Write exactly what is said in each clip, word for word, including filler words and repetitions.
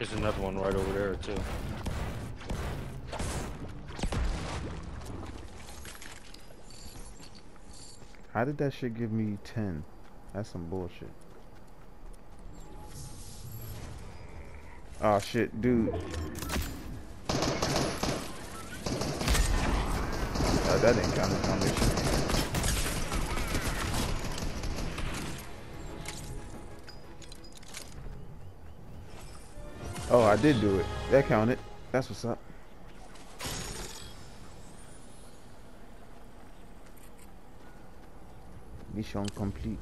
There's another one right over there too. How did that shit give me ten? That's some bullshit. Oh shit, dude. Oh, that didn't count as foundation. Oh, I did do it. That counted. That's what's up. Mission complete.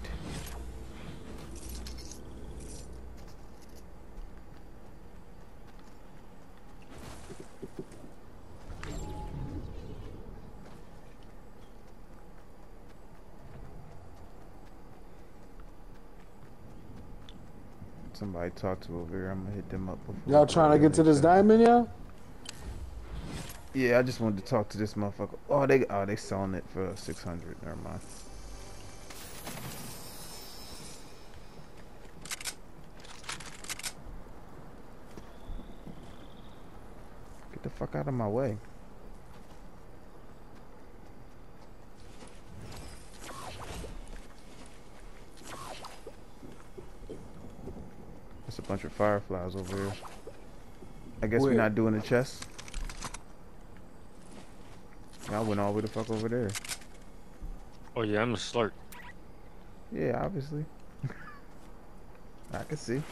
Somebody talk to over here. I'm gonna hit them up. Y'all trying to get to this diamond, y'all? Yeah, I just wanted to talk to this motherfucker. Oh, they oh they selling it for six hundred. Never mind. Get the fuck out of my way. A bunch of fireflies over here. I guess Where? We're not doing the chest. I went all the way the fuck over there. Oh yeah, I'm a slurp. Yeah, obviously. I can see.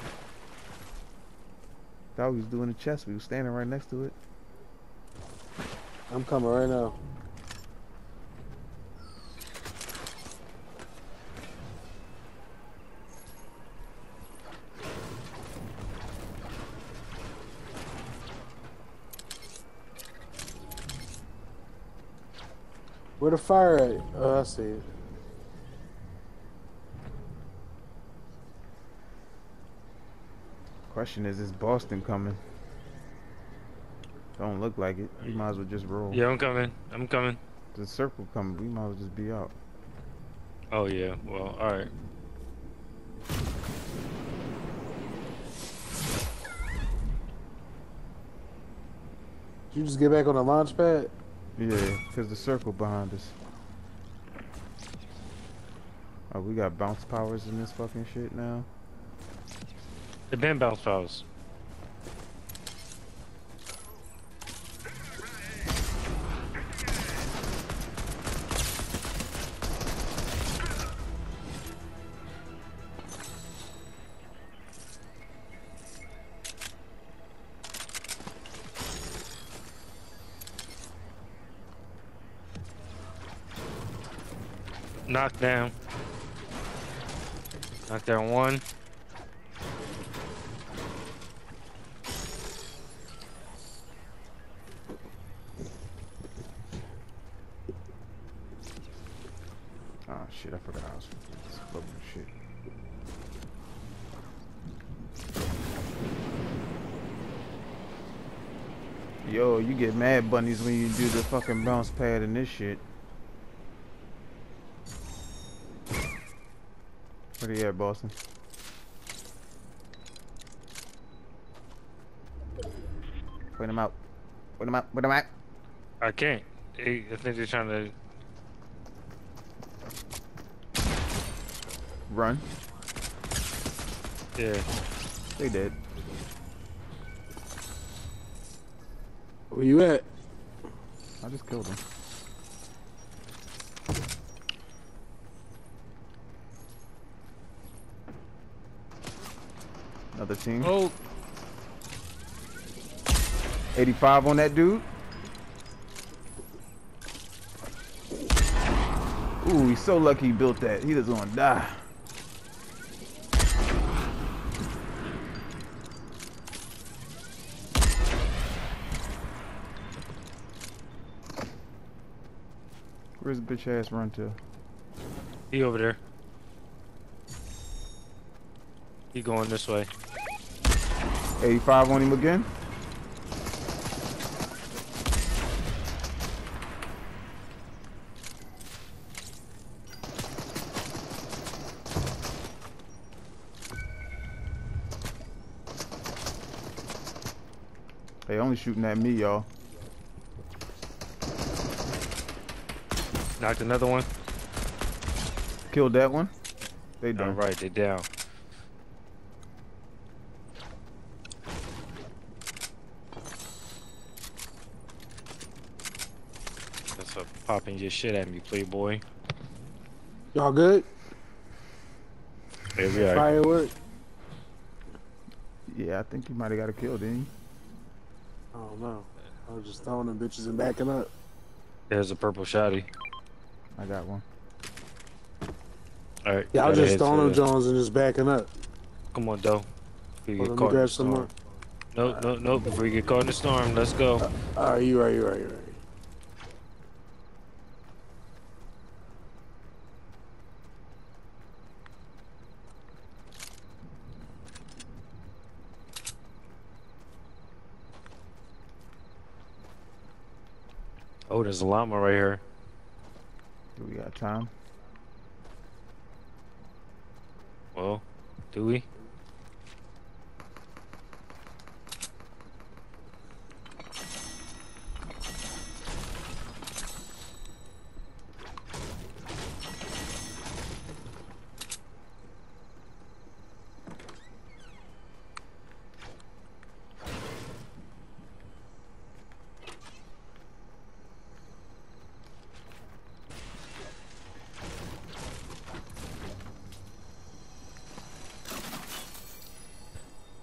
Thought we was doing the chest. We was standing right next to it. I'm coming right now. Where the fire at? Oh, I see it. Question is, is Boston coming? Don't look like it. We might as well just roll. Yeah, I'm coming. I'm coming. The circle coming. We might as well just be out. Oh, yeah. Well, all right. Did you just get back on the launch pad? Yeah, because the circle behind us. Oh, we got bounce powers in this fucking shit now. They've been bounce powers. Knock down. Knock down one. Ah, oh, shit! I forgot I was fucking shit. Yo, you get mad bunnies when you do the fucking bounce pad and this shit. Where are you at, Boston? Point him out. Point him out. Point him out. I can't. I think they're trying to run. Yeah. They did. Where you at? I just killed him. Another team. Oh. eighty-five on that dude. Ooh, he's so lucky he built that. He doesn't want to die. Where's the bitch ass run to? He over there. He going this way. eighty-five on him again. They only shooting at me, y'all. Knocked another one. Killed that one. They done. All right, they down. That's up popping your shit at me, playboy. Y'all good? Hey, we are. Firework. Yeah, I think you might have got a kill, didn't you? I don't know. I was just throwing them bitches and backing up. There's a purple shotty. I got one. All right. Yeah, I was just throwing them Jones and just backing up. Come on, though. Well, let me grab some more. Nope, nope, nope. Before you get caught in the storm, let's go. Uh, all right, you right, you right, you right. Oh, there's a llama right here. Do we got time? Well, do we?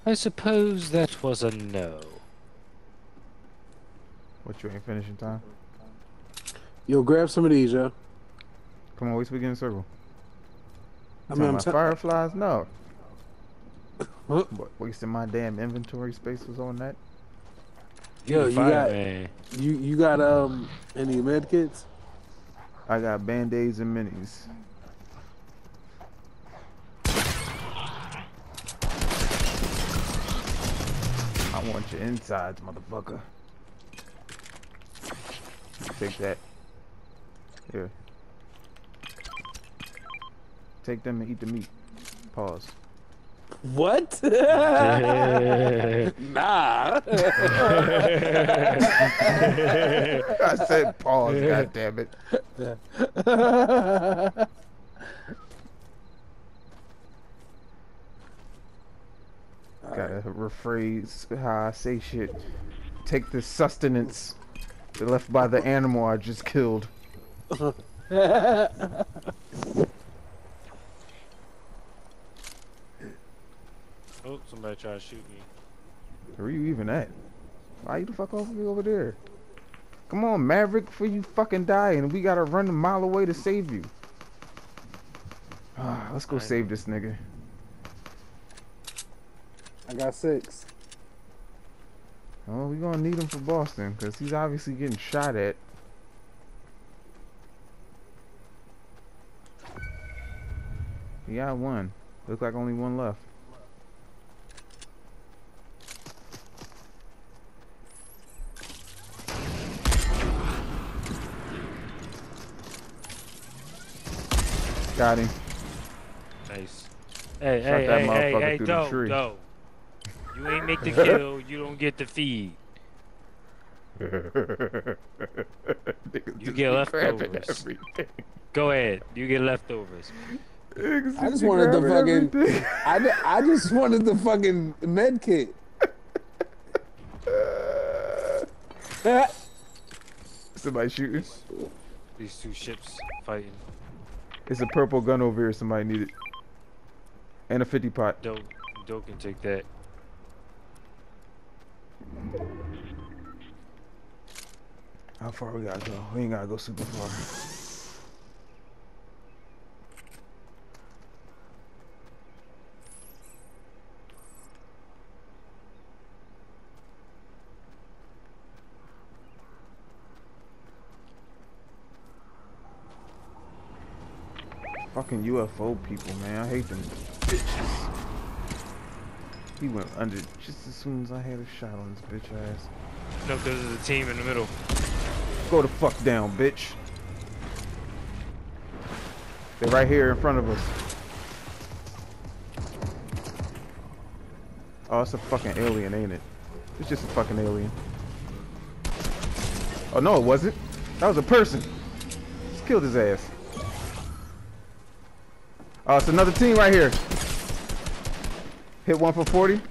I suppose that was a no. What, you ain't finishing time? Yo, grab some of these, yo. Come on, we speak in a circle. I mean, I'm fireflies? No. What? Wasting my damn inventory space was on that. Yo, you got man. you you got um any med kits? I got band-aids and minis. I want your insides, motherfucker. Take that. Here. Take them and eat the meat. Pause. What? Nah. I said pause, goddammit. Gotta rephrase how I say shit. Take the sustenance left by the animal I just killed. Oh, somebody tried to shoot me. Where are you even at? Why you the fuck over over there? Come on, Maverick, before you fucking die and we gotta run a mile away to save you. Ah, let's go save this nigga. I got six. Oh, we're gonna need him for Boston because he's obviously getting shot at. He got one. Looks like only one left. Got him. Nice. Hey, shot hey, that hey, motherfucker hey, through hey, the tree. Dope. You ain't make the kill, you don't get the feed. You get leftovers. Go ahead, you get leftovers. I just wanted the fucking. I, I just wanted the fucking med kit. Somebody shooting. These two ships fighting. It's a purple gun over here. Somebody needed. And a fifty pot. Dope, Dope can take that. How far we gotta go? We ain't gotta go super far. Fucking U F O people, man. I hate them bitches. He went under just as soon as I had a shot on this bitch ass. Nope, there's a team in the middle. Go the fuck down, bitch. They're right here in front of us. Oh, it's a fucking alien, ain't it? It's just a fucking alien. Oh no, it wasn't. That was a person. Just killed his ass. Oh, it's another team right here. Hit one for forty.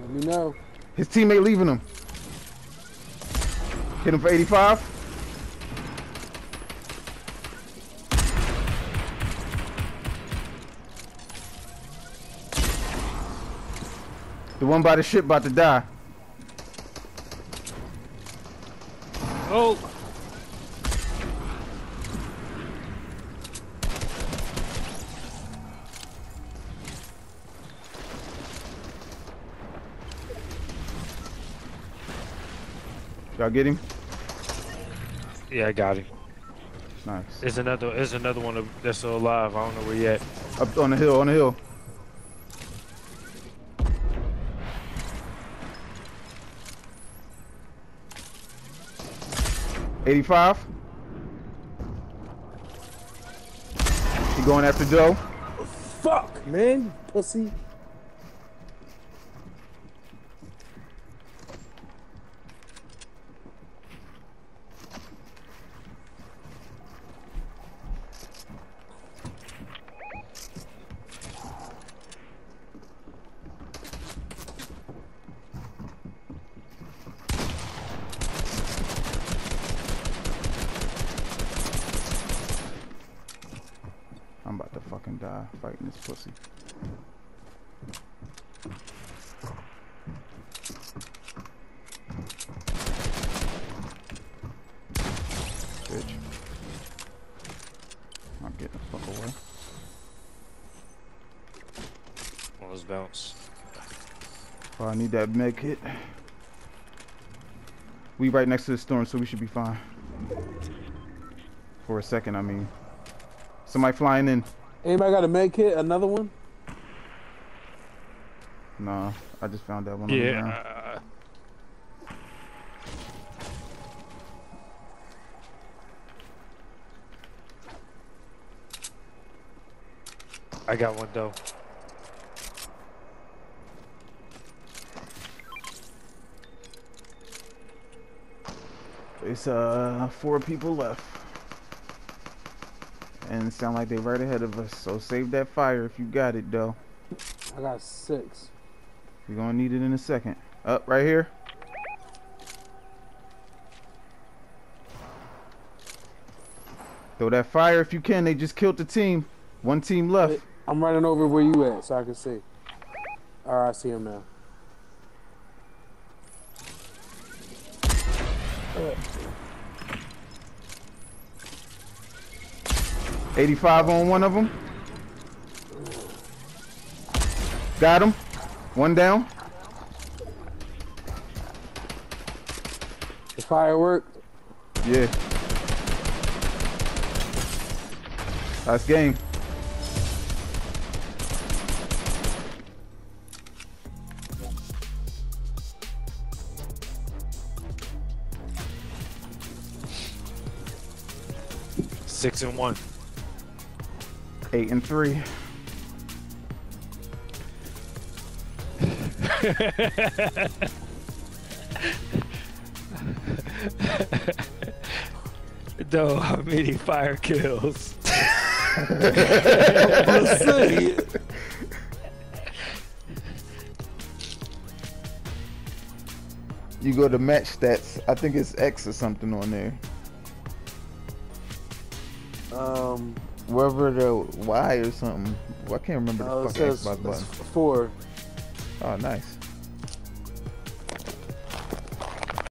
Let me know. His teammate leaving him. Hit him for eighty-five. The one by the ship about to die. Oh. Y'all get him? Yeah, I got him. Nice. There's another, there's another one that's still alive. I don't know where he at. Up on the hill, on the hill. eighty-five. He going after Joe. Fuck, man, pussy. I'm about to fucking die fighting this pussy. Bitch. I'm getting the fuck away. Well, let's bounce. Oh, I need that med kit. We right next to the storm, so we should be fine. For a second, I mean. Somebody flying in. Anybody got a med kit? Another one? Nah, I just found that one. Yeah. On I got one though. There's uh four people left. And sound like they right ahead of us, so save that fire if you got it though. I got six. You're gonna need it in a second. Up right here. Throw that fire if you can. They just killed the team. One team left. I'm running over where you at so I can see. Alright, I see him now. eighty-five on one of them. Got him. One down. The firework. Yeah. Nice game. Six and one. Eight and three. No, how many fire kills? You go to match stats. I think it's X or something on there. Um. Wherever the Y or something. Well, I can't remember the oh, fuck X by the button. Four. Oh, nice.